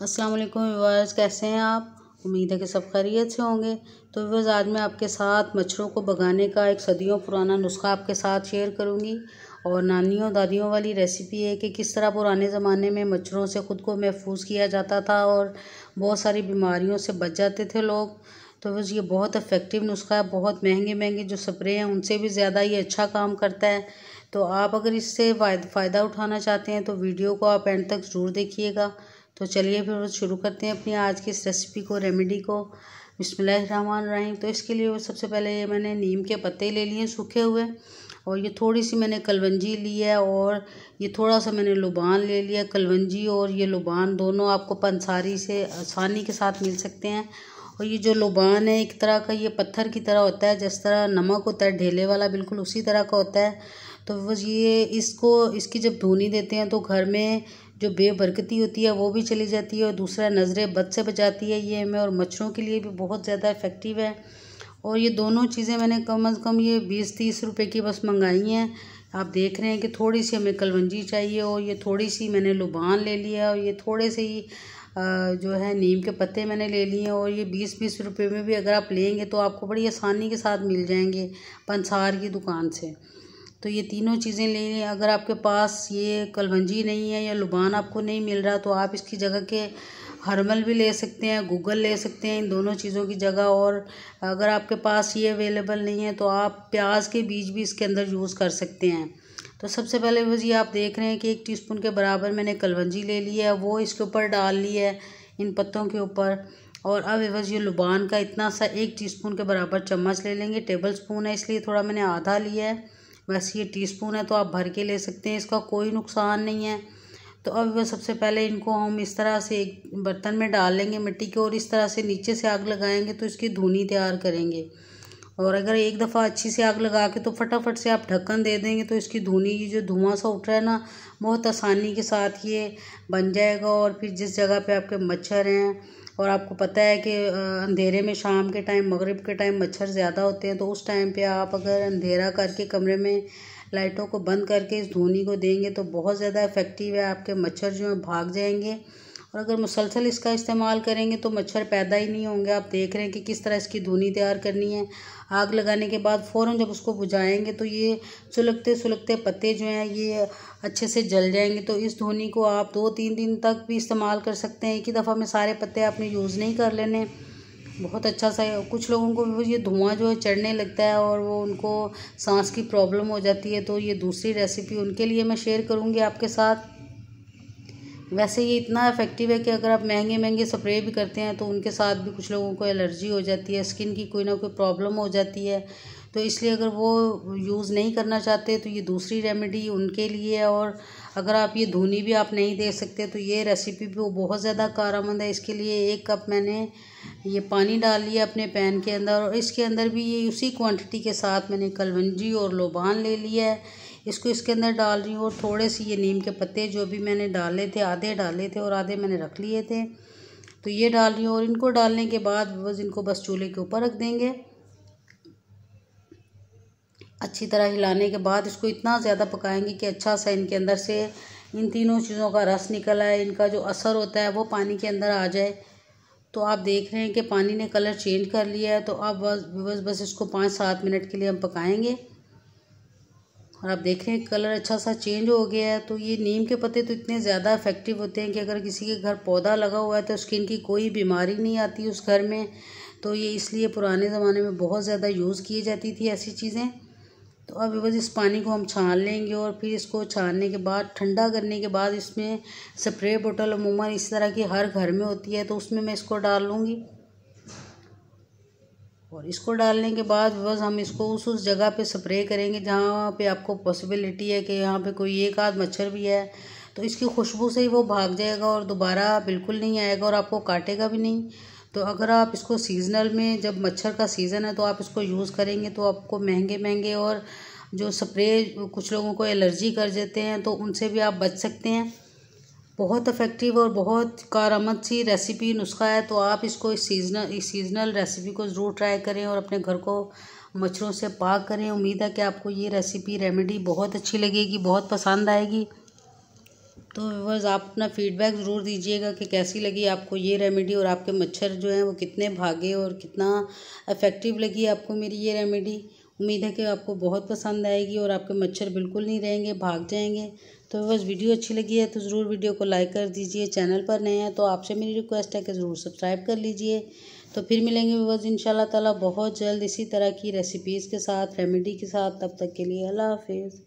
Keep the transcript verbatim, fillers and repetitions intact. अस्सलाम वालेकुम व्यूअर्स, कैसे हैं आप? उम्मीद है कि सब खैरियत से होंगे। तो व्यूअर्स, आज मैं आपके साथ मच्छरों को भगाने का एक सदियों पुराना नुस्खा आपके साथ शेयर करूंगी और नानियों दादियों वाली रेसिपी है कि किस तरह पुराने ज़माने में मच्छरों से ख़ुद को महफूज किया जाता था और बहुत सारी बीमारियों से बच जाते थे लोग। तो व्यूअर्स, ये बहुत इफ़ेक्टिव नुस्खा है, बहुत महंगे महंगे जो स्प्रे हैं उनसे भी ज़्यादा ये अच्छा काम करता है। तो आप अगर इससे फ़ायदा उठाना चाहते हैं तो वीडियो को आप एंड तक ज़रूर देखिएगा। तो चलिए फिर शुरू करते हैं अपनी आज की इस रेसिपी को, रेमेडी को। बिस्मिल्लाहिर्रहमानिर्रहीम। तो इसके लिए सबसे पहले ये मैंने नीम के पत्ते ले लिए सूखे हुए, और ये थोड़ी सी मैंने कलवंजी ली है, और ये थोड़ा सा मैंने लुबान ले लिया। कलवंजी और ये लुबान दोनों आपको पंसारी से आसानी के साथ मिल सकते हैं। और ये जो लुबान है एक तरह का ये पत्थर की तरह होता है, जिस तरह नमक होता है ढेले वाला, बिल्कुल उसी तरह का होता है। तो बस ये इसको इसकी जब धुनी देते हैं तो घर में जो बेबरकती होती है वो भी चली जाती है, और दूसरा नज़रें बद से बचाती है ये हमें, और मच्छरों के लिए भी बहुत ज़्यादा इफ़ेक्टिव है। और ये दोनों चीज़ें मैंने कम अज़ कम ये बीस तीस रुपए की बस मंगाई हैं। आप देख रहे हैं कि थोड़ी सी हमें कलवंजी चाहिए, और ये थोड़ी सी मैंने लुबान ले लिया, और ये थोड़े से ही जो है नीम के पत्ते मैंने ले लिए हैं। और ये बीस बीस रुपये में भी अगर आप लेंगे तो आपको बड़ी आसानी के साथ मिल जाएंगे पंसार की दुकान से। तो ये तीनों चीज़ें ले लें। अगर आपके पास ये कलवंजी नहीं है या लुबान आपको नहीं मिल रहा तो आप इसकी जगह के हर्मल भी ले सकते हैं, गूगल ले सकते हैं इन दोनों चीज़ों की जगह। और अगर आपके पास ये अवेलेबल नहीं है तो आप प्याज के बीज भी इसके अंदर यूज़ कर सकते हैं। तो सबसे पहले बस ये आप देख रहे हैं कि एक टीस्पून के बराबर मैंने कलवंजी ले ली है, वो इसके ऊपर डाल ली है इन पत्तों के ऊपर। और अब बस ये लुबान का इतना सा एक टीस्पून के बराबर चम्मच ले लेंगे। टेबल स्पून है इसलिए थोड़ा मैंने आधा लिया है, वैसे ये टीस्पून है तो आप भर के ले सकते हैं, इसका कोई नुकसान नहीं है। तो अब वह सबसे पहले इनको हम इस तरह से एक बर्तन में डाल लेंगे मिट्टी के, और इस तरह से नीचे से आग लगाएंगे तो इसकी धुनी तैयार करेंगे। और अगर एक दफ़ा अच्छी से आग लगा के तो फटाफट से आप ढक्कन दे देंगे तो इसकी धुनी ये जो धुआं सा उठ रहा है ना, बहुत आसानी के साथ ये बन जाएगा। और फिर जिस जगह पे आपके मच्छर हैं, और आपको पता है कि अंधेरे में शाम के टाइम मगरिब के टाइम मच्छर ज़्यादा होते हैं, तो उस टाइम पे आप अगर अंधेरा करके कमरे में लाइटों को बंद करके इस धुनी को देंगे तो बहुत ज़्यादा इफ़ेक्टिव है, आपके मच्छर जो हैं भाग जाएंगे। और अगर मुसलसल इसका इस्तेमाल करेंगे तो मच्छर पैदा ही नहीं होंगे। आप देख रहे हैं कि किस तरह इसकी धुनी तैयार करनी है। आग लगाने के बाद फ़ौरन जब उसको बुझाएंगे तो ये सुलगते सुलगते पत्ते जो हैं ये अच्छे से जल जाएंगे। तो इस धुनी को आप दो तीन दिन तक भी इस्तेमाल कर सकते हैं, एक ही दफ़ा में सारे पत्ते आपने यूज़ नहीं कर लेने। बहुत अच्छा सा है। कुछ लोगों को ये धुआं जो है चढ़ने लगता है और वो उनको सांस की प्रॉब्लम हो जाती है, तो ये दूसरी रेसिपी उनके लिए मैं शेयर करूँगी आपके साथ। वैसे ये इतना इफ़ेक्टिव है कि अगर आप महंगे महंगे स्प्रे भी करते हैं तो उनके साथ भी कुछ लोगों को एलर्जी हो जाती है, स्किन की कोई ना कोई प्रॉब्लम हो जाती है। तो इसलिए अगर वो यूज़ नहीं करना चाहते तो ये दूसरी रेमेडी उनके लिए है। और अगर आप ये धुनी भी आप नहीं दे सकते तो ये रेसिपी भी वो बहुत ज़्यादा कारगर है। इसके लिए एक कप मैंने ये पानी डाल लिया अपने पैन के अंदर, और इसके अंदर भी ये उसी क्वांटिटी के साथ मैंने कलवंजी और लुबान ले लिया है, इसको इसके अंदर डाल रही हूँ। और थोड़े से ये नीम के पत्ते जो भी मैंने डाले थे, आधे डाले थे और आधे मैंने रख लिए थे, तो ये डाल रही हूँ। और इनको डालने के बाद बस इनको बस चूल्हे के ऊपर रख देंगे। अच्छी तरह हिलाने के बाद इसको इतना ज़्यादा पकाएंगे कि अच्छा सा इनके अंदर से इन तीनों चीज़ों का रस निकल आए, इनका जो असर होता है वो पानी के अंदर आ जाए। तो आप देख रहे हैं कि पानी ने कलर चेंज कर लिया है। तो अब बस बस बस इसको पाँच सात मिनट के लिए हम पकाएंगे, और आप देख रहे हैं कलर अच्छा सा चेंज हो गया है। तो ये नीम के पत्ते तो इतने ज़्यादा इफ़ेक्टिव होते हैं कि अगर किसी के घर पौधा लगा हुआ है तो स्किन की कोई बीमारी नहीं आती उस घर में। तो ये इसलिए पुराने ज़माने में बहुत ज़्यादा यूज़ की जाती थी ऐसी चीज़ें। तो अब बस इस पानी को हम छान लेंगे, और फिर इसको छानने के बाद ठंडा करने के बाद इसमें स्प्रे बोतल अमूमन इस तरह की हर घर में होती है, तो उसमें मैं इसको डाल लूँगी। और इसको डालने के बाद बस हम इसको उस उस जगह पे स्प्रे करेंगे जहाँ पे आपको पॉसिबिलिटी है कि यहाँ पे कोई एक आध मच्छर भी है, तो इसकी खुशबू से ही वो भाग जाएगा और दोबारा बिल्कुल नहीं आएगा, और आपको काटेगा भी नहीं। तो अगर आप इसको सीजनल में, जब मच्छर का सीज़न है तो आप इसको यूज़ करेंगे तो आपको महंगे महंगे और जो स्प्रे कुछ लोगों को एलर्जी कर देते हैं तो उनसे भी आप बच सकते हैं। बहुत इफ़ेक्टिव और बहुत कारगर सी रेसिपी नुस्खा है। तो आप इसको इस सीजनल इस सीज़नल रेसिपी को ज़रूर ट्राई करें और अपने घर को मच्छरों से पाक करें। उम्मीद है कि आपको ये रेसिपी रेमेडी बहुत अच्छी लगेगी, बहुत पसंद आएगी। तो व्यूअर्स आप अपना फीडबैक ज़रूर दीजिएगा कि कैसी लगी आपको ये रेमेडी और आपके मच्छर जो हैं वो कितने भागे और कितना इफ़ेक्टिव लगी आपको मेरी ये रेमेडी। उम्मीद है कि आपको बहुत पसंद आएगी और आपके मच्छर बिल्कुल नहीं रहेंगे, भाग जाएंगे। तो व्यूअर्स वीडियो अच्छी लगी है तो ज़रूर वीडियो को लाइक कर दीजिए। चैनल पर नए हैं तो आपसे मेरी रिक्वेस्ट है कि ज़रूर सब्सक्राइब कर लीजिए। तो फिर मिलेंगे व्यूअर्स इंशाल्लाह ताला बहुत जल्द इसी तरह की रेसिपीज़ के साथ, रेमेडी के साथ। तब तक के लिए अल्लाह हाफिज़।